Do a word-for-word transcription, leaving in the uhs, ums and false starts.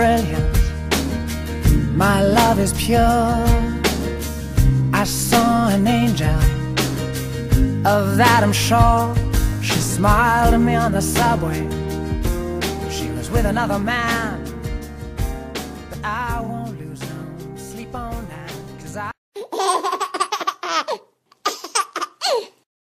brilliant, my love is pure. I saw an angel, of that I'm sure. She smiled at me on the subway, she was with another man.